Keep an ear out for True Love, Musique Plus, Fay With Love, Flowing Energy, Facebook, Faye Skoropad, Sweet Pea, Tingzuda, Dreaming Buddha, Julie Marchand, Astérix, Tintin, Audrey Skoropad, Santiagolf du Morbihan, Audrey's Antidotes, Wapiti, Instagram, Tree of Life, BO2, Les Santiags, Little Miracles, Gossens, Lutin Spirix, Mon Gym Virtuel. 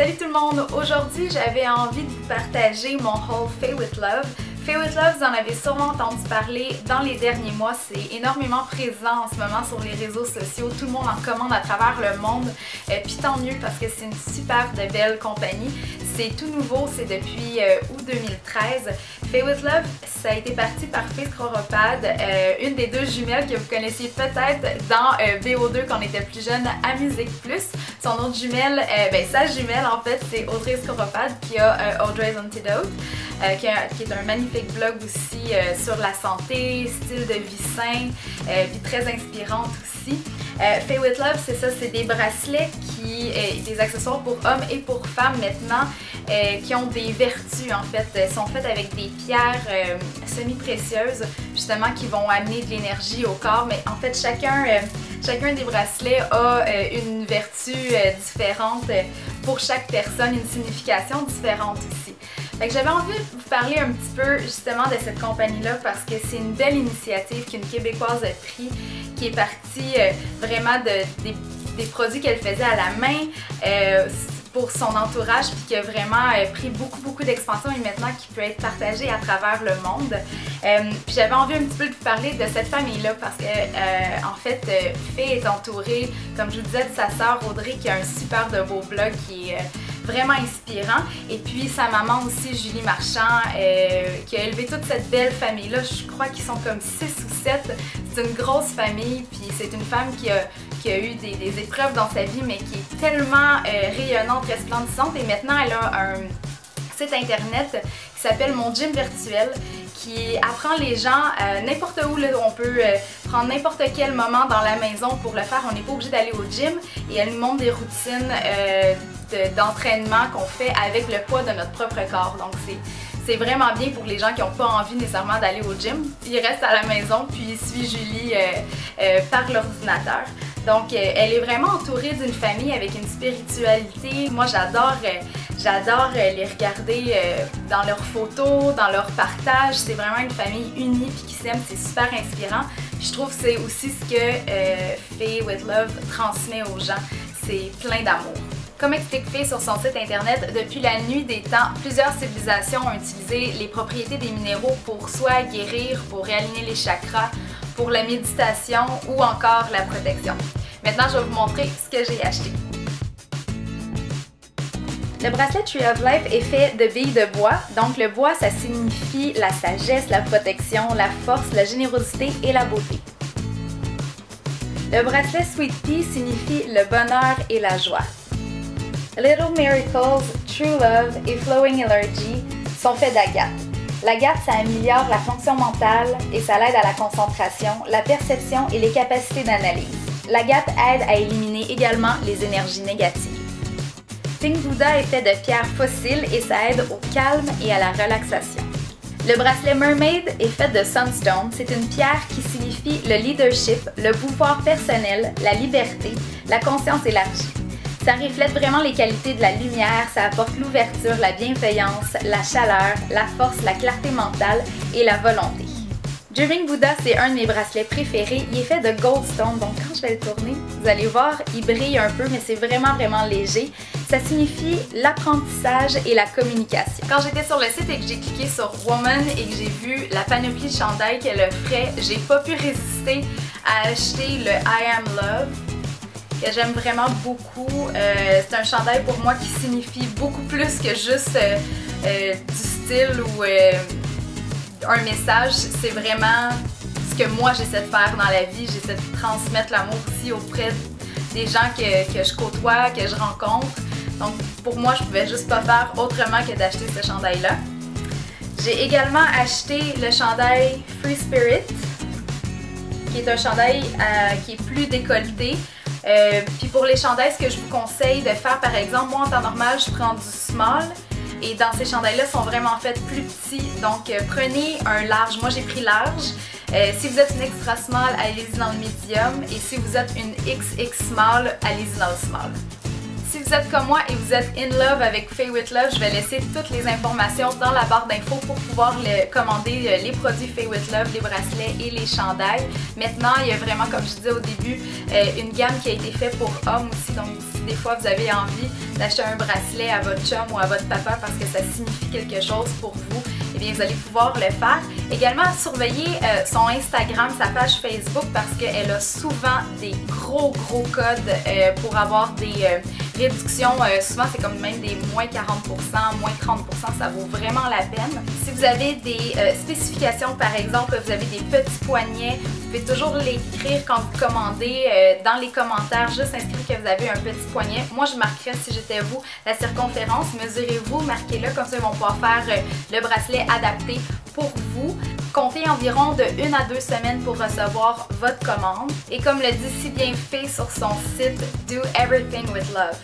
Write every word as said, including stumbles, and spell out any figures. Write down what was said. Salut tout le monde! Aujourd'hui, j'avais envie de vous partager mon haul Fay With Love. Fay With Love, vous en avez sûrement entendu parler dans les derniers mois, c'est énormément présent en ce moment sur les réseaux sociaux, tout le monde en commande à travers le monde, euh, puis tant mieux parce que c'est une super de belle compagnie. C'est tout nouveau, c'est depuis euh, août deux mille treize. Fay With Love, ça a été parti par Faye Skoropad, euh, une des deux jumelles que vous connaissiez peut-être dans euh, B O deux quand on était plus jeune à Musique Plus. Son autre jumelle, euh, ben, sa jumelle en fait, c'est Audrey Skoropad qui a euh, Audrey's Antidotes, euh, qui, a, qui est un magnifique blog aussi euh, sur la santé, style de vie sain, euh, vie très inspirante aussi. Euh, Fay With Love, c'est ça, c'est des bracelets qui, euh, des accessoires pour hommes et pour femmes maintenant, euh, qui ont des vertus en fait, euh, sont faites avec des pierres euh, semi-précieuses justement qui vont amener de l'énergie au corps, mais en fait chacun, euh, chacun des bracelets a euh, une vertu euh, différente euh, pour chaque personne, une signification différente aussi. J'avais envie de vous parler un petit peu justement de cette compagnie-là parce que c'est une belle initiative qu'une Québécoise a pris, qui est partie euh, vraiment de, des, des produits qu'elle faisait à la main euh, pour son entourage, puis qui a vraiment euh, pris beaucoup beaucoup d'expansion et maintenant qui peut être partagée à travers le monde. Euh, puis j'avais envie un petit peu de vous parler de cette famille-là parce que euh, en fait, euh, Faye est entourée, comme je vous disais, de sa sœur Audrey qui a un super de beau blog qui est euh, vraiment inspirant, et puis sa maman aussi, Julie Marchand, euh, qui a élevé toute cette belle famille-là. Je crois qu'ils sont comme six ou sept, c'est une grosse famille, puis c'est une femme qui a, qui a eu des, des épreuves dans sa vie, mais qui est tellement euh, rayonnante, resplendissante, et maintenant elle a un site internet qui s'appelle Mon Gym Virtuel, qui apprend les gens euh, n'importe où, là, on peut euh, prendre n'importe quel moment dans la maison pour le faire, on n'est pas obligé d'aller au gym, et elle nous montre des routines euh, d'entraînement qu'on fait avec le poids de notre propre corps. Donc c'est vraiment bien pour les gens qui n'ont pas envie nécessairement d'aller au gym. Ils restent à la maison puis ils suivent Julie euh, euh, par l'ordinateur. Donc euh, elle est vraiment entourée d'une famille avec une spiritualité. Moi j'adore euh, j'adore euh, les regarder euh, dans leurs photos, dans leurs partages. C'est vraiment une famille unie puis qui s'aime, c'est super inspirant. Puis je trouve que c'est aussi ce que euh, Fay With Love transmet aux gens. C'est plein d'amour. Comme expliqué sur son site internet, depuis la nuit des temps, plusieurs civilisations ont utilisé les propriétés des minéraux pour soit guérir, pour réaligner les chakras, pour la méditation ou encore la protection. Maintenant, je vais vous montrer ce que j'ai acheté. Le bracelet Tree of Life est fait de billes de bois. Donc le bois, ça signifie la sagesse, la protection, la force, la générosité et la beauté. Le bracelet Sweet Pea signifie le bonheur et la joie. Little Miracles, True Love et Flowing Energy sont faits d'agate. L'agate, ça améliore la fonction mentale et ça l'aide à la concentration, la perception et les capacités d'analyse. L'agate aide à éliminer également les énergies négatives. Tingzuda est fait de pierres fossiles et ça aide au calme et à la relaxation. Le bracelet Mermaid est fait de Sunstone. C'est une pierre qui signifie le leadership, le pouvoir personnel, la liberté, la conscience élargie. Ça reflète vraiment les qualités de la lumière, ça apporte l'ouverture, la bienveillance, la chaleur, la force, la clarté mentale et la volonté. Dreaming Buddha, c'est un de mes bracelets préférés. Il est fait de goldstone, donc quand je vais le tourner, vous allez voir, il brille un peu, mais c'est vraiment vraiment léger. Ça signifie l'apprentissage et la communication. Quand j'étais sur le site et que j'ai cliqué sur Woman et que j'ai vu la panoplie de chandail qu'elle offrait, j'ai pas pu résister à acheter le I Am Love, que j'aime vraiment beaucoup. Euh, c'est un chandail pour moi qui signifie beaucoup plus que juste euh, euh, du style ou euh, un message. C'est vraiment ce que moi j'essaie de faire dans la vie. J'essaie de transmettre l'amour aussi auprès des gens que, que je côtoie, que je rencontre. Donc pour moi, je pouvais juste pas faire autrement que d'acheter ce chandail-là. J'ai également acheté le chandail Free Spirit, qui est un chandail euh, qui est plus décolleté. Euh, puis pour les chandails, ce que je vous conseille de faire, par exemple, moi en temps normal, je prends du small et dans ces chandails-là, sont vraiment faits plus petits, donc euh, prenez un large. Moi j'ai pris large. Euh, si vous êtes une extra small, allez-y dans le medium, et si vous êtes une double X small, allez-y dans le small. Si vous êtes comme moi et vous êtes in love avec Fay With Love, je vais laisser toutes les informations dans la barre d'infos pour pouvoir le, commander les produits Fay With Love, les bracelets et les chandails. Maintenant, il y a vraiment, comme je disais au début, une gamme qui a été faite pour hommes aussi. Donc si des fois vous avez envie d'acheter un bracelet à votre chum ou à votre papa parce que ça signifie quelque chose pour vous, eh bien vous allez pouvoir le faire. Également, surveillez euh, son Instagram, sa page Facebook, parce qu'elle a souvent des gros gros codes euh, pour avoir des euh, réductions. Euh, souvent, c'est comme même des moins quarante pour cent, moins trente pour cent, ça vaut vraiment la peine. Si vous avez des euh, spécifications, par exemple, vous avez des petits poignets, vous pouvez toujours l'écrire quand vous commandez euh, dans les commentaires, juste inscrire que vous avez un petit poignet. Moi, je marquerais, si j'étais vous, la circonférence. Mesurez-vous, marquez-le, comme ça ils vont pouvoir faire euh, le bracelet adapté pour vous. Comptez environ de une à deux semaines pour recevoir votre commande. Et comme le dit si bien Faye sur son site, Do Everything With Love.